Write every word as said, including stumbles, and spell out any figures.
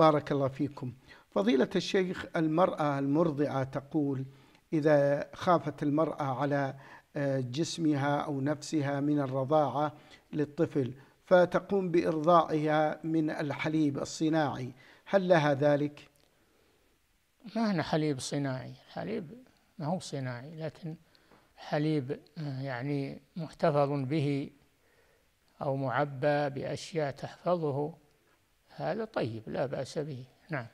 بارك الله فيكم. فضيلة الشيخ، المرأة المرضعة تقول إذا خافت المرأة على جسمها أو نفسها من الرضاعة للطفل فتقوم بإرضاعها من الحليب الصناعي، هل لها ذلك؟ ما هو حليب صناعي، الحليب ما هو صناعي، لكن حليب يعني محتفظ به أو معبى بأشياء تحفظه، هذا طيب لا بأس به. نعم.